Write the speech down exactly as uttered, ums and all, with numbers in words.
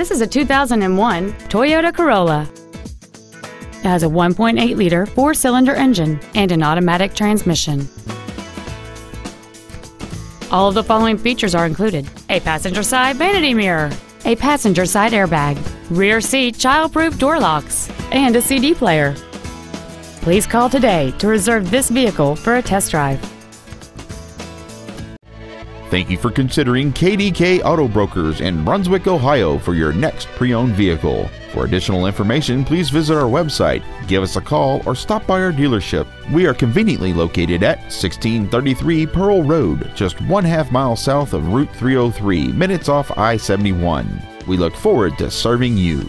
This is a two thousand one Toyota Corolla. It has a one point eight liter four-cylinder engine and an automatic transmission. All of the following features are included: a passenger side vanity mirror, a passenger side airbag, rear seat child-proof door locks, and a C D player. Please call today to reserve this vehicle for a test drive. Thank you for considering K D K Auto Brokers in Brunswick, Ohio for your next pre-owned vehicle. For additional information, please visit our website, give us a call, or stop by our dealership. We are conveniently located at sixteen thirty-three Pearl Road, just one half mile south of Route three oh three, minutes off I seventy-one. We look forward to serving you.